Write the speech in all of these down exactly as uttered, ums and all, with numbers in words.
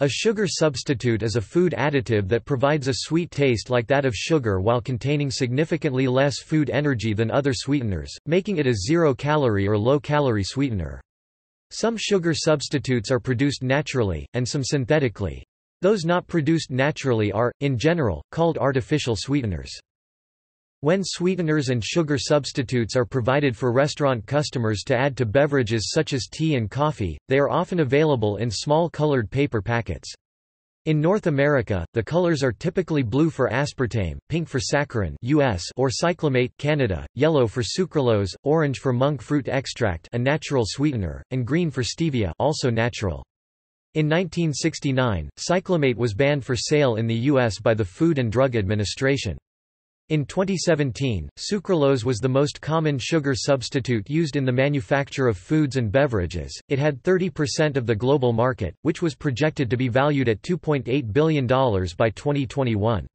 A sugar substitute is a food additive that provides a sweet taste like that of sugar while containing significantly less food energy than other sweeteners, making it a zero-calorie or low-calorie sweetener. Some sugar substitutes are produced naturally, and some synthetically. Those not produced naturally are, in general, called artificial sweeteners. When sweeteners and sugar substitutes are provided for restaurant customers to add to beverages such as tea and coffee, they are often available in small colored paper packets. In North America, the colors are typically blue for aspartame, pink for saccharin (U S) or cyclamate (Canada), yellow for sucralose, orange for monk fruit extract, a natural sweetener, and green for stevia, also natural. In nineteen sixty-nine, cyclamate was banned for sale in the U S by the Food and Drug Administration. In twenty seventeen, sucralose was the most common sugar substitute used in the manufacture of foods and beverages. It had thirty percent of the global market, which was projected to be valued at two point eight billion dollars by twenty twenty-one.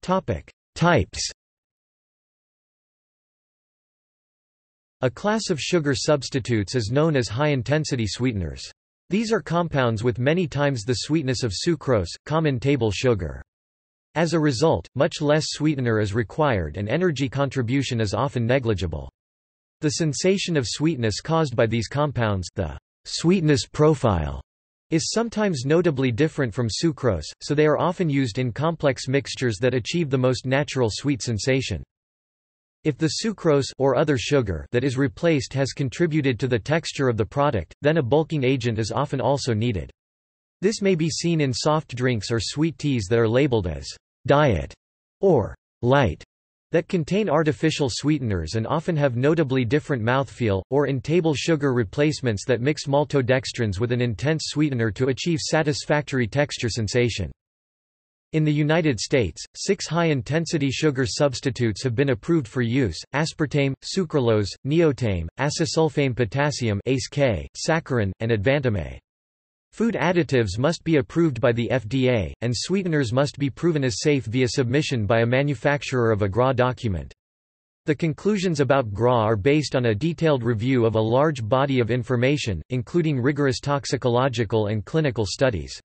Topic: Types. A class of sugar substitutes is known as high-intensity sweeteners. These are compounds with many times the sweetness of sucrose, common table sugar. As a result, much less sweetener is required and energy contribution is often negligible. The sensation of sweetness caused by these compounds, the sweetness profile, is sometimes notably different from sucrose, so they are often used in complex mixtures that achieve the most natural sweet sensation. If the sucrose or other sugar that is replaced has contributed to the texture of the product, then a bulking agent is often also needed. This may be seen in soft drinks or sweet teas that are labeled as diet or light that contain artificial sweeteners and often have notably different mouthfeel, or in table sugar replacements that mix maltodextrins with an intense sweetener to achieve satisfactory texture sensation. In the United States, six high-intensity sugar substitutes have been approved for use: aspartame, sucralose, neotame, acesulfame potassium (A C E K), saccharin, and advantame. Food additives must be approved by the F D A, and sweeteners must be proven as safe via submission by a manufacturer of a G R A document. The conclusions about G R A are based on a detailed review of a large body of information, including rigorous toxicological and clinical studies.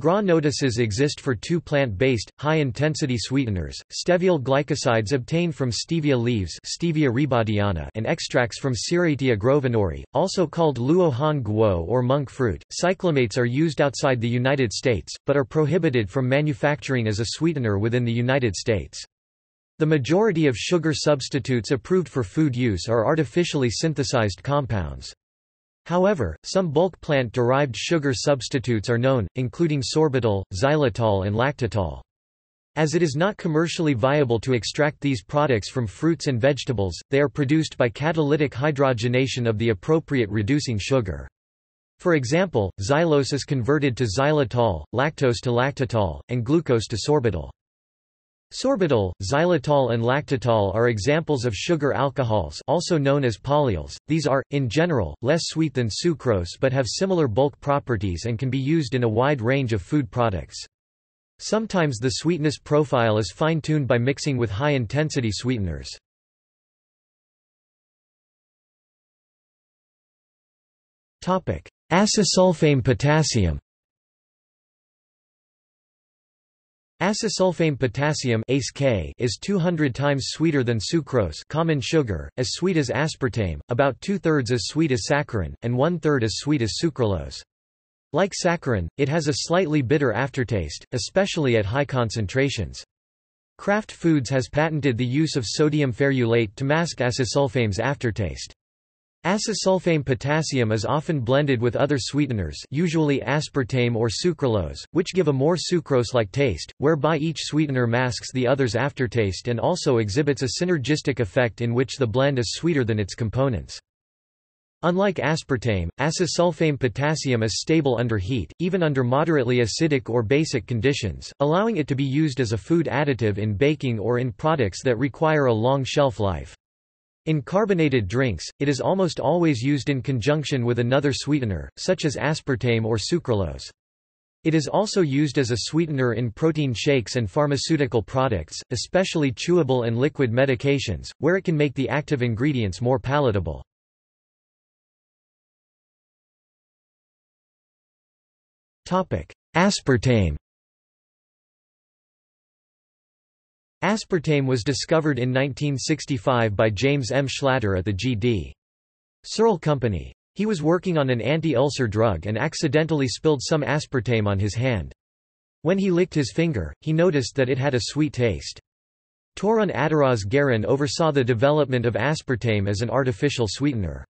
G R A notices exist for two plant-based, high-intensity sweeteners, stevial glycosides obtained from stevia leaves (Stevia rebaudiana) and extracts from Siraitia grosvenorii, also called luohan guo or monk fruit. Cyclamates are used outside the United States, but are prohibited from manufacturing as a sweetener within the United States. The majority of sugar substitutes approved for food use are artificially synthesized compounds. However, some bulk plant-derived sugar substitutes are known, including sorbitol, xylitol and lactitol. As it is not commercially viable to extract these products from fruits and vegetables, they are produced by catalytic hydrogenation of the appropriate reducing sugar. For example, xylose is converted to xylitol, lactose to lactitol, and glucose to sorbitol. Sorbitol, xylitol and lactitol are examples of sugar alcohols, also known as polyols. These are, in general, less sweet than sucrose but have similar bulk properties and can be used in a wide range of food products. Sometimes the sweetness profile is fine-tuned by mixing with high-intensity sweeteners. Acesulfame potassium. Acesulfame potassium (A C E K) is two hundred times sweeter than sucrose, common sugar, as sweet as aspartame, about two-thirds as sweet as saccharin, and one-third as sweet as sucralose. Like saccharin, it has a slightly bitter aftertaste, especially at high concentrations. Kraft Foods has patented the use of sodium ferulate to mask acesulfame's aftertaste. Acesulfame potassium is often blended with other sweeteners, usually aspartame or sucralose, which give a more sucrose-like taste, whereby each sweetener masks the other's aftertaste and also exhibits a synergistic effect in which the blend is sweeter than its components. Unlike aspartame, acesulfame potassium is stable under heat, even under moderately acidic or basic conditions, allowing it to be used as a food additive in baking or in products that require a long shelf life. In carbonated drinks, it is almost always used in conjunction with another sweetener, such as aspartame or sucralose. It is also used as a sweetener in protein shakes and pharmaceutical products, especially chewable and liquid medications, where it can make the active ingredients more palatable. Aspartame. Aspartame was discovered in nineteen sixty-five by James M. Schlatter at the G D Searle Company. He was working on an anti-ulcer drug and accidentally spilled some aspartame on his hand. When he licked his finger, he noticed that it had a sweet taste. Torun Adaraz Garin oversaw the development of aspartame as an artificial sweetener.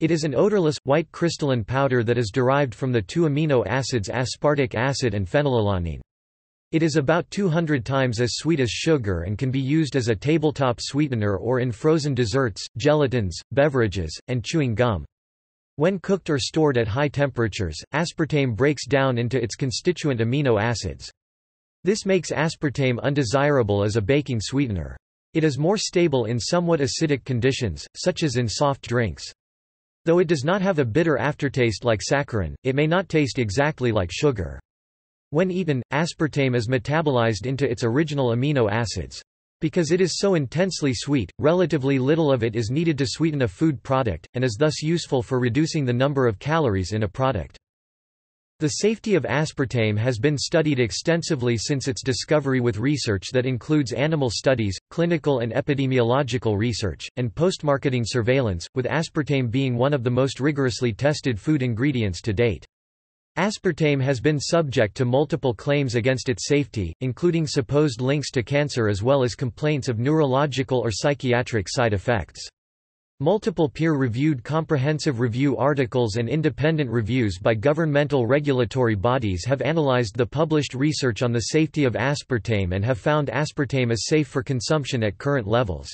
It is an odorless, white crystalline powder that is derived from the two amino acids aspartic acid and phenylalanine. It is about two hundred times as sweet as sugar and can be used as a tabletop sweetener or in frozen desserts, gelatins, beverages, and chewing gum. When cooked or stored at high temperatures, aspartame breaks down into its constituent amino acids. This makes aspartame undesirable as a baking sweetener. It is more stable in somewhat acidic conditions, such as in soft drinks. Though it does not have a bitter aftertaste like saccharin, it may not taste exactly like sugar. When eaten, aspartame is metabolized into its original amino acids. Because it is so intensely sweet, relatively little of it is needed to sweeten a food product, and is thus useful for reducing the number of calories in a product. The safety of aspartame has been studied extensively since its discovery with research that includes animal studies, clinical and epidemiological research, and post-marketing surveillance, with aspartame being one of the most rigorously tested food ingredients to date. Aspartame has been subject to multiple claims against its safety, including supposed links to cancer as well as complaints of neurological or psychiatric side effects. Multiple peer-reviewed comprehensive review articles and independent reviews by governmental regulatory bodies have analyzed the published research on the safety of aspartame and have found aspartame is safe for consumption at current levels.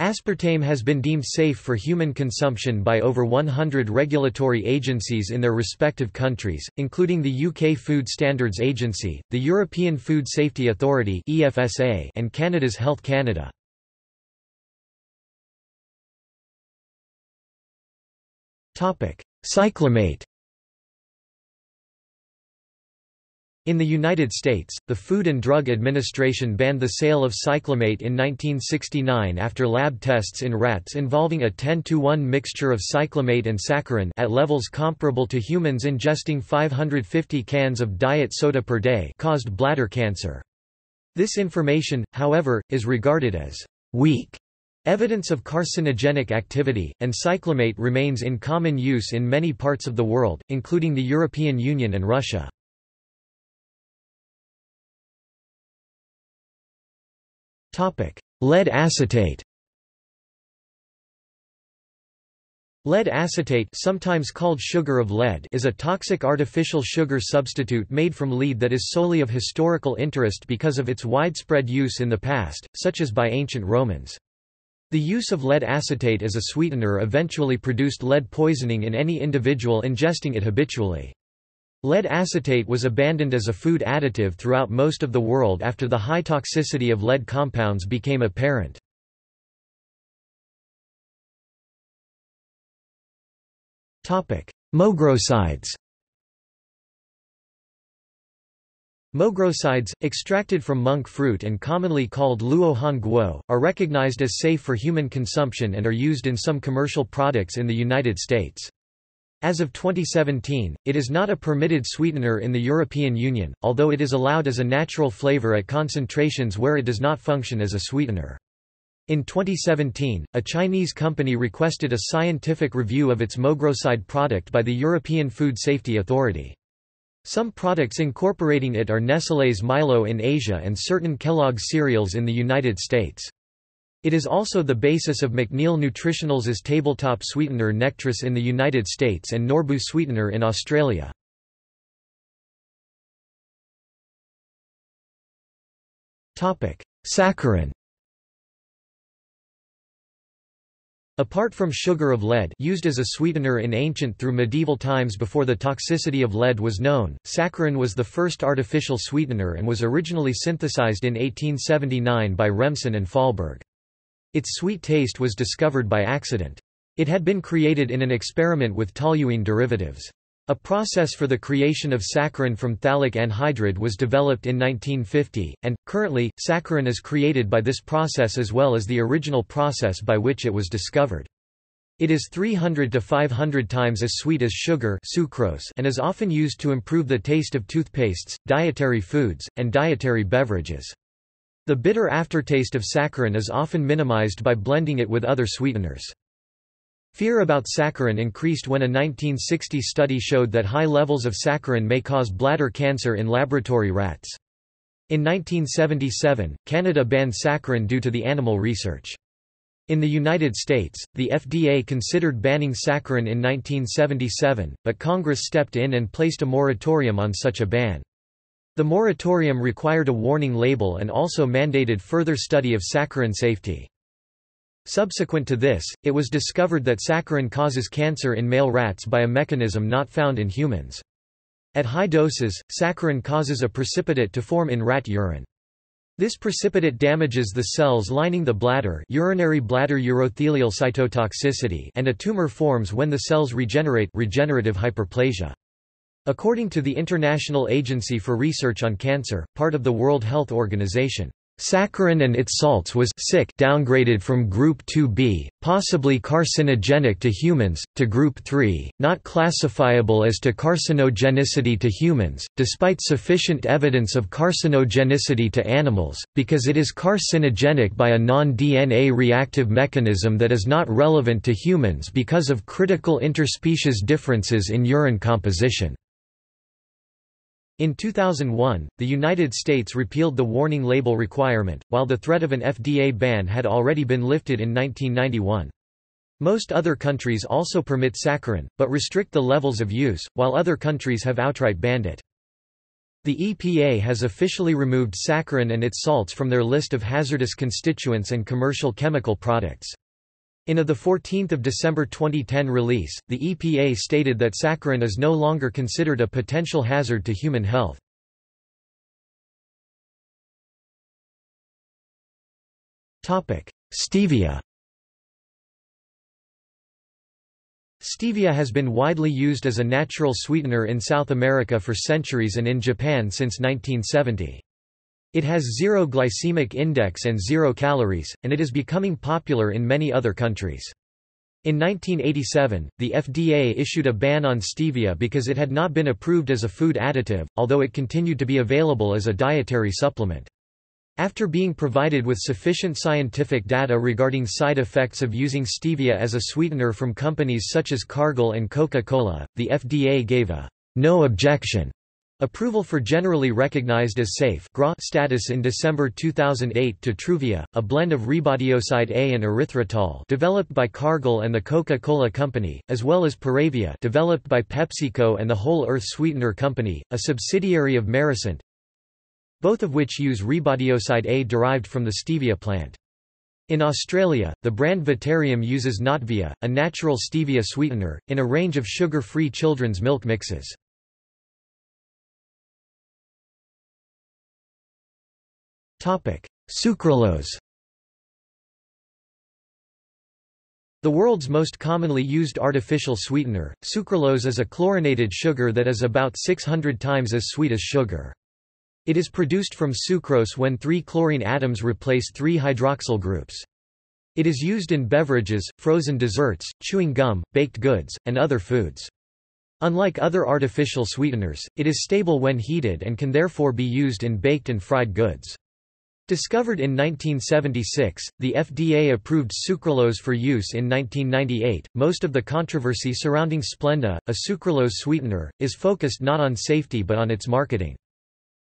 Aspartame has been deemed safe for human consumption by over one hundred regulatory agencies in their respective countries, including the U K Food Standards Agency, the European Food Safety Authority (E F S A), and Canada's Health Canada. Topic: Cyclamate. In the United States, the Food and Drug Administration banned the sale of cyclamate in nineteen sixty-nine after lab tests in rats involving a ten to one mixture of cyclamate and saccharin at levels comparable to humans ingesting five hundred fifty cans of diet soda per day caused bladder cancer. This information, however, is regarded as weak evidence of carcinogenic activity, and cyclamate remains in common use in many parts of the world, including the European Union and Russia. Lead acetate. Lead acetate, sometimes called sugar of lead, is a toxic artificial sugar substitute made from lead that is solely of historical interest because of its widespread use in the past, such as by ancient Romans. The use of lead acetate as a sweetener eventually produced lead poisoning in any individual ingesting it habitually. Lead acetate was abandoned as a food additive throughout most of the world after the high toxicity of lead compounds became apparent. Mogrosides. Mogrosides, extracted from monk fruit and commonly called luo han guo, are recognized as safe for human consumption and are used in some commercial products in the United States. As of twenty seventeen, it is not a permitted sweetener in the European Union, although it is allowed as a natural flavor at concentrations where it does not function as a sweetener. In twenty seventeen, a Chinese company requested a scientific review of its mogroside product by the European Food Safety Authority. Some products incorporating it are Nestlé's Milo in Asia and certain Kellogg's cereals in the United States. It is also the basis of McNeil Nutritionals' tabletop sweetener Nectris in the United States and Norbu sweetener in Australia. Saccharin. Apart from sugar of lead, used as a sweetener in ancient through medieval times before the toxicity of lead was known, saccharin was the first artificial sweetener and was originally synthesized in eighteen seventy-nine by Remsen and Fahlberg. Its sweet taste was discovered by accident. It had been created in an experiment with toluene derivatives. A process for the creation of saccharin from phthalic anhydride was developed in nineteen fifty, and, currently, saccharin is created by this process as well as the original process by which it was discovered. It is three hundred to five hundred times as sweet as sugar sucrose and is often used to improve the taste of toothpastes, dietary foods, and dietary beverages. The bitter aftertaste of saccharin is often minimized by blending it with other sweeteners. Fear about saccharin increased when a nineteen sixty study showed that high levels of saccharin may cause bladder cancer in laboratory rats. In nineteen seventy-seven, Canada banned saccharin due to the animal research. In the United States, the F D A considered banning saccharin in nineteen seventy-seven, but Congress stepped in and placed a moratorium on such a ban. The moratorium required a warning label and also mandated further study of saccharin safety. Subsequent to this, it was discovered that saccharin causes cancer in male rats by a mechanism not found in humans. At high doses, saccharin causes a precipitate to form in rat urine. This precipitate damages the cells lining the bladder, urinary bladder urothelial cytotoxicity, and a tumor forms when the cells regenerate, regenerative hyperplasia. According to the International Agency for Research on Cancer, part of the World Health Organization, saccharin and its salts was sick downgraded from Group two B, possibly carcinogenic to humans, to Group three, not classifiable as to carcinogenicity to humans, despite sufficient evidence of carcinogenicity to animals, because it is carcinogenic by a non-D N A reactive mechanism that is not relevant to humans because of critical interspecies differences in urine composition. In two thousand one, the United States repealed the warning label requirement, while the threat of an F D A ban had already been lifted in nineteen ninety-one. Most other countries also permit saccharin, but restrict the levels of use, while other countries have outright banned it. The E P A has officially removed saccharin and its salts from their list of hazardous constituents and commercial chemical products. In a the fourteenth of December twenty ten release, the E P A stated that saccharin is no longer considered a potential hazard to human health. Topic: Stevia. Stevia has been widely used as a natural sweetener in South America for centuries and in Japan since nineteen seventy. It has zero glycemic index and zero calories, and it is becoming popular in many other countries. In nineteen eighty-seven, the F D A issued a ban on stevia because it had not been approved as a food additive, although it continued to be available as a dietary supplement. After being provided with sufficient scientific data regarding side effects of using stevia as a sweetener from companies such as Cargill and Coca-Cola, the F D A gave a no objection approval for generally recognized as safe status in December two thousand eight to Truvia, a blend of Rebaudioside A and erythritol developed by Cargill and the Coca-Cola Company, as well as Paravia developed by PepsiCo and the Whole Earth Sweetener Company, a subsidiary of Maricent, both of which use Rebaudioside A derived from the stevia plant. In Australia, the brand Vitarium uses Natvia, a natural stevia sweetener, in a range of sugar-free children's milk mixes. Sucralose. The world's most commonly used artificial sweetener, sucralose is a chlorinated sugar that is about six hundred times as sweet as sugar. It is produced from sucrose when three chlorine atoms replace three hydroxyl groups. It is used in beverages, frozen desserts, chewing gum, baked goods, and other foods. Unlike other artificial sweeteners, it is stable when heated and can therefore be used in baked and fried goods. Discovered in nineteen seventy-six, the F D A approved sucralose for use in nineteen ninety-eight. Most of the controversy surrounding Splenda, a sucralose sweetener, is focused not on safety but on its marketing.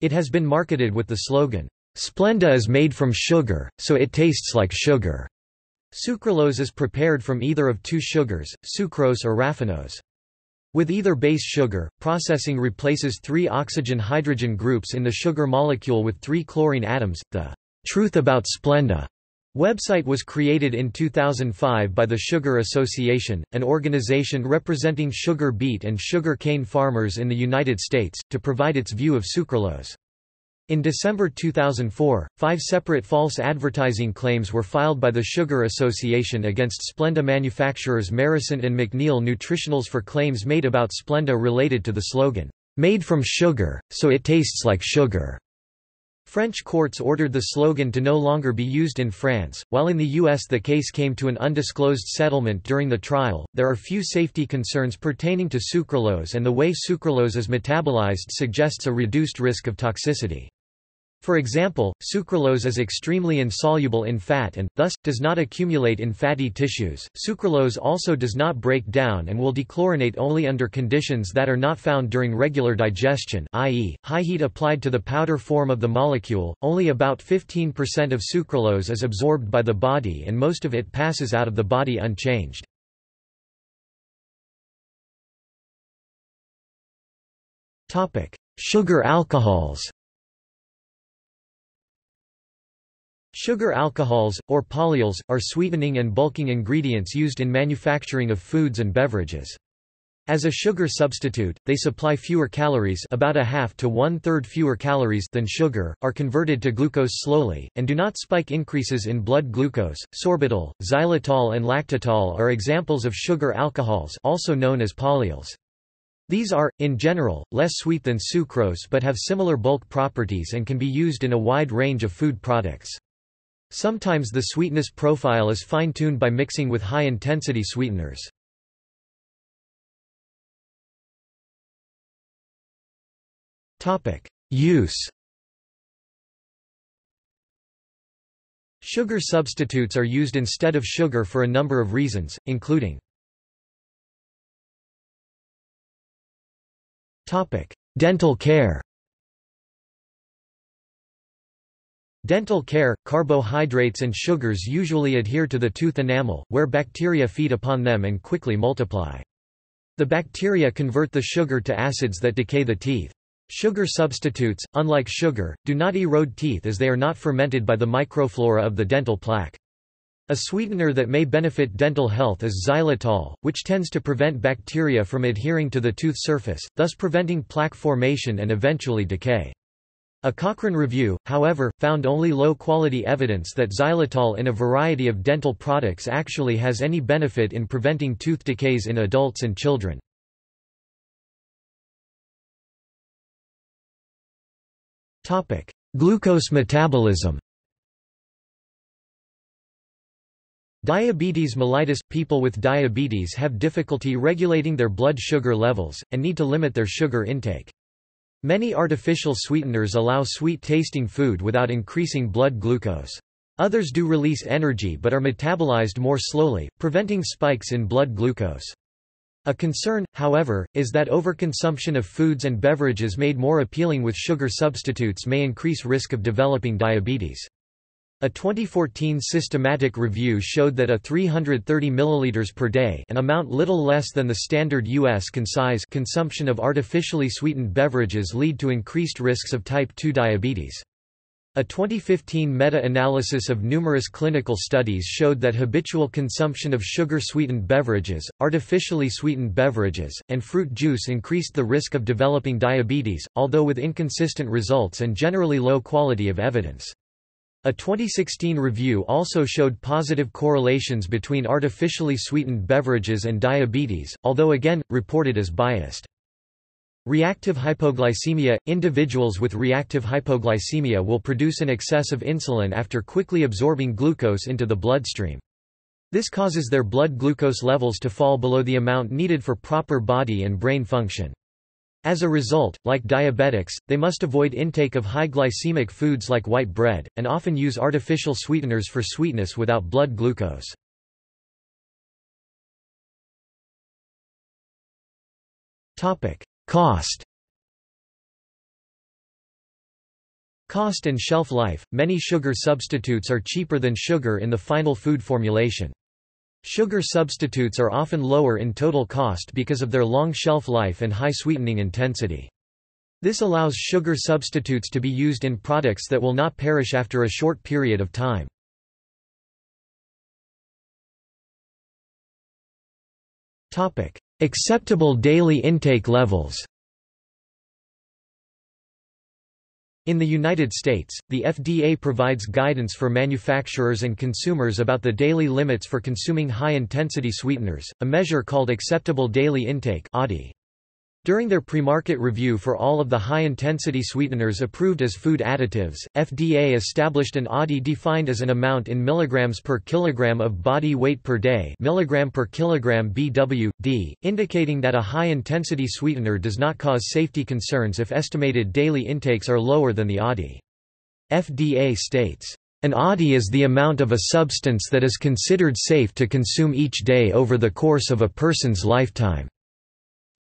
It has been marketed with the slogan, "Splenda is made from sugar, so it tastes like sugar." Sucralose is prepared from either of two sugars, sucrose or raffinose. With either base sugar, processing replaces three oxygen-hydrogen groups in the sugar molecule with three chlorine atoms. The Truth About Splenda website was created in two thousand five by the Sugar Association, an organization representing sugar beet and sugar cane farmers in the United States, to provide its view of sucralose. In December two thousand four, five separate false advertising claims were filed by the Sugar Association against Splenda manufacturers Maricent and McNeil Nutritionals for claims made about Splenda related to the slogan, "Made from sugar, so it tastes like sugar." French courts ordered the slogan to no longer be used in France. While in the U S the case came to an undisclosed settlement during the trial, there are few safety concerns pertaining to sucralose, and the way sucralose is metabolized suggests a reduced risk of toxicity. For example, sucralose is extremely insoluble in fat and, thus, does not accumulate in fatty tissues. Sucralose also does not break down and will dechlorinate only under conditions that are not found during regular digestion, that is, high heat applied to the powder form of the molecule. Only about fifteen percent of sucralose is absorbed by the body and most of it passes out of the body unchanged. Sugar alcohols. Sugar alcohols, or polyols, are sweetening and bulking ingredients used in manufacturing of foods and beverages. As a sugar substitute, they supply fewer calories, about a half to one-third fewer calories than sugar, are converted to glucose slowly, and do not spike. Increases in blood glucose, sorbitol, xylitol and lactitol are examples of sugar alcohols, also known as polyols. These are, in general, less sweet than sucrose but have similar bulk properties and can be used in a wide range of food products. Sometimes the sweetness profile is fine-tuned by mixing with high-intensity sweeteners. Use. Sugar substitutes are used instead of sugar for a number of reasons, including dental care. Dental care, carbohydrates and sugars usually adhere to the tooth enamel, where bacteria feed upon them and quickly multiply. The bacteria convert the sugar to acids that decay the teeth. Sugar substitutes, unlike sugar, do not erode teeth as they are not fermented by the microflora of the dental plaque. A sweetener that may benefit dental health is xylitol, which tends to prevent bacteria from adhering to the tooth surface, thus preventing plaque formation and eventually decay. A Cochrane review, however, found only low-quality evidence that xylitol in a variety of dental products actually has any benefit in preventing tooth decays in adults and children. Topic: Glucose metabolism. Diabetes mellitus – people with diabetes have difficulty regulating their blood sugar levels, and need to limit their sugar intake. Many artificial sweeteners allow sweet-tasting food without increasing blood glucose. Others do release energy but are metabolized more slowly, preventing spikes in blood glucose. A concern, however, is that overconsumption of foods and beverages made more appealing with sugar substitutes may increase risk of developing diabetes. A twenty fourteen systematic review showed that a three hundred thirty milliliters per day, an amount little less than the standard U S can size, consumption of artificially sweetened beverages lead to increased risks of type two diabetes. A twenty fifteen meta-analysis of numerous clinical studies showed that habitual consumption of sugar-sweetened beverages, artificially sweetened beverages, and fruit juice increased the risk of developing diabetes, although with inconsistent results and generally low quality of evidence. A twenty sixteen review also showed positive correlations between artificially sweetened beverages and diabetes, although again, reported as biased. Reactive hypoglycemia – individuals with reactive hypoglycemia will produce an excess of insulin after quickly absorbing glucose into the bloodstream. This causes their blood glucose levels to fall below the amount needed for proper body and brain function. As a result, like diabetics, they must avoid intake of high glycemic foods like white bread, and often use artificial sweeteners for sweetness without blood glucose. Cost. Cost and shelf life. Many sugar substitutes are cheaper than sugar in the final food formulation. Sugar substitutes are often lower in total cost because of their long shelf life and high sweetening intensity. This allows sugar substitutes to be used in products that will not perish after a short period of time. Topic: Acceptable daily intake levels. In the United States, the F D A provides guidance for manufacturers and consumers about the daily limits for consuming high-intensity sweeteners, a measure called acceptable daily intake (A D I). During their premarket review for all of the high-intensity sweeteners approved as food additives, F D A established an A U D I defined as an amount in milligrams per kilogram of body weight per day, milligram per kilogram B W D, indicating that a high-intensity sweetener does not cause safety concerns if estimated daily intakes are lower than the A U D I. F D A states, "An A U D I is the amount of a substance that is considered safe to consume each day over the course of a person's lifetime."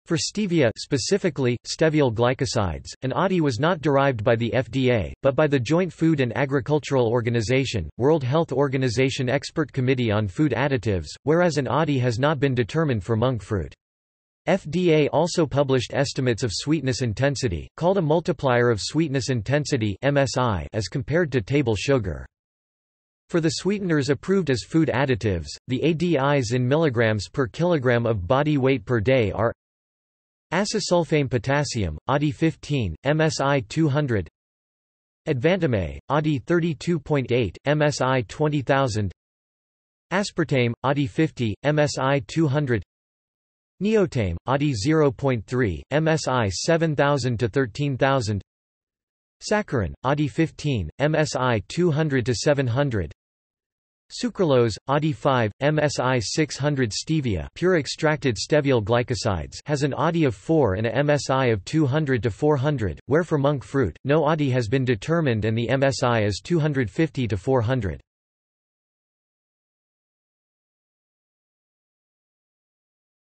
For stevia specifically, stevial glycosides, an A U D I was not derived by the F D A, but by the Joint Food and Agricultural Organization, World Health Organization Expert Committee on Food Additives, whereas an A U D I has not been determined for monk fruit. F D A also published estimates of sweetness intensity, called a multiplier of sweetness intensity (M S I) as compared to table sugar. For the sweeteners approved as food additives, the A D Is in milligrams per kilogram of body weight per day are Acesulfame potassium, A D I fifteen, M S I two hundred, Advantame, A D I thirty-two point eight, M S I twenty thousand, Aspartame, A D I fifty, M S I two hundred, Neotame, A D I zero point three, M S I seven thousand to thirteen thousand, Saccharin, A D I fifteen, M S I two hundred to seven hundred, Sucralose, A D I five, M S I six hundred. Stevia, pure extracted stevial glycosides, has an A D I of four and a M S I of two hundred to four hundred, where for monk fruit, no A D I has been determined and the M S I is two hundred fifty to four hundred.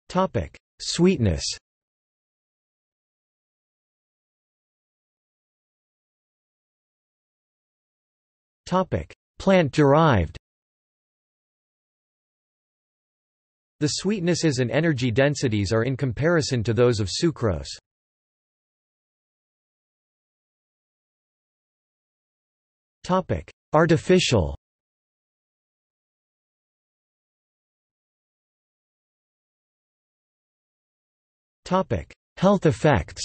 Topic: Sweetness. Topic: Plant-derived. The sweetnesses and energy densities are in comparison to those of sucrose. Topic: Artificial. Topic: Health effects.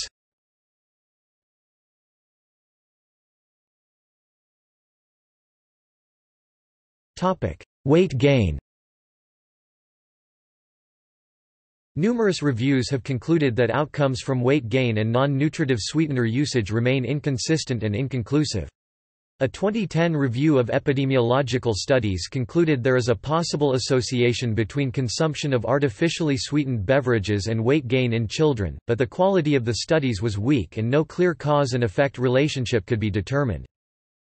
Topic: Weight gain. Numerous reviews have concluded that outcomes from weight gain and non-nutritive sweetener usage remain inconsistent and inconclusive. A twenty ten review of epidemiological studies concluded there is a possible association between consumption of artificially sweetened beverages and weight gain in children, but the quality of the studies was weak and no clear cause and effect relationship could be determined.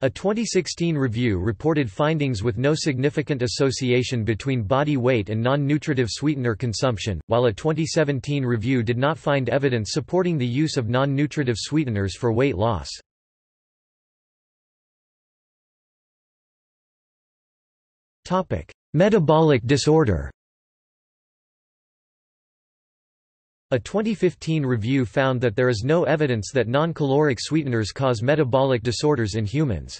A twenty sixteen review reported findings with no significant association between body weight and non-nutritive sweetener consumption, while a twenty seventeen review did not find evidence supporting the use of non-nutritive sweeteners for weight loss. Topic: Metabolic disorder. A twenty fifteen review found that there is no evidence that non-caloric sweeteners cause metabolic disorders in humans.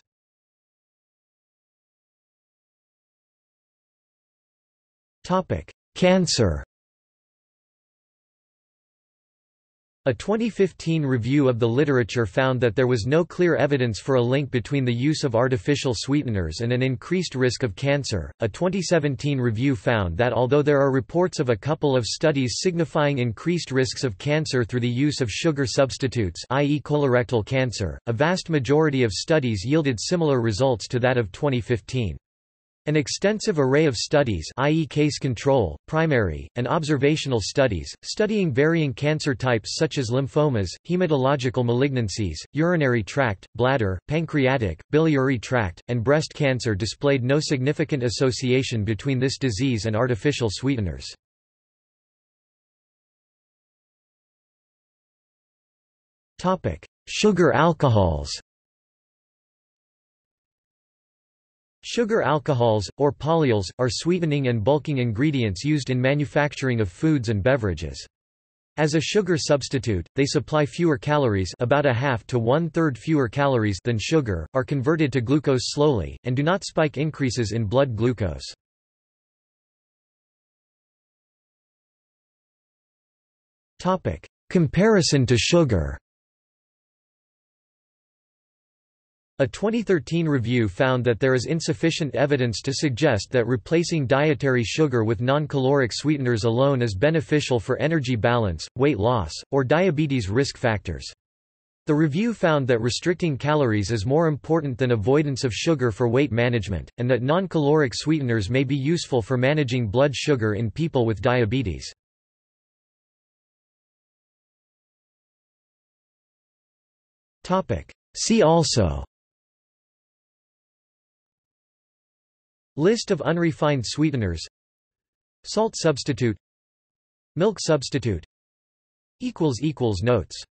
Topic: Cancer. A twenty fifteen review of the literature found that there was no clear evidence for a link between the use of artificial sweeteners and an increased risk of cancer. A twenty seventeen review found that although there are reports of a couple of studies signifying increased risks of cancer through the use of sugar substitutes, that is colorectal cancer, a vast majority of studies yielded similar results to that of twenty fifteen. An extensive array of studies, that is case control, primary, and observational studies, studying varying cancer types such as lymphomas, hematological malignancies, urinary tract, bladder, pancreatic, biliary tract, and breast cancer displayed no significant association between this disease and artificial sweeteners. Topic: Sugar alcohols. Sugar alcohols, or polyols, are sweetening and bulking ingredients used in manufacturing of foods and beverages. As a sugar substitute, they supply fewer calories, about a half to one-third fewer calories than sugar, are converted to glucose slowly, and do not spike increases in blood glucose. Comparison to sugar. A twenty thirteen review found that there is insufficient evidence to suggest that replacing dietary sugar with non-caloric sweeteners alone is beneficial for energy balance, weight loss, or diabetes risk factors. The review found that restricting calories is more important than avoidance of sugar for weight management, and that non-caloric sweeteners may be useful for managing blood sugar in people with diabetes. See also: List of unrefined sweeteners, Salt substitute, Milk substitute. Notes